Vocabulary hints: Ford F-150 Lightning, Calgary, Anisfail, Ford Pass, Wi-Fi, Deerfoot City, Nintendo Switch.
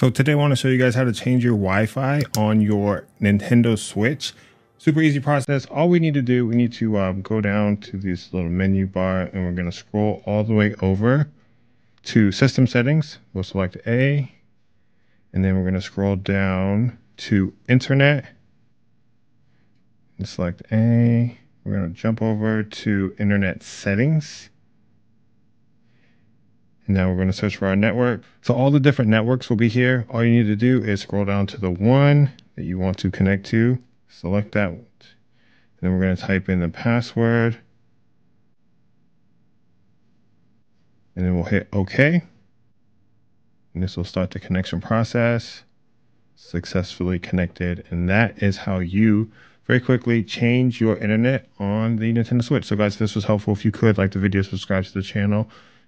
So today I want to show you guys how to change your Wi-Fi on your Nintendo Switch. Super easy process. All we need to do, we need to go down to this little menu bar and we're going to scroll all the way over to System Settings. We'll select A and then we're going to scroll down to Internet and select A. We're going to jump over to Internet Settings. Now we're going to search for our network. So all the different networks will be here. All you need to do is scroll down to the one that you want to connect to. Select that. And then we're going to type in the password. And then we'll hit OK. And this will start the connection process. Successfully connected. And that is how you very quickly change your internet on the Nintendo Switch. So guys, if this was helpful, if you could like the video, subscribe to the channel.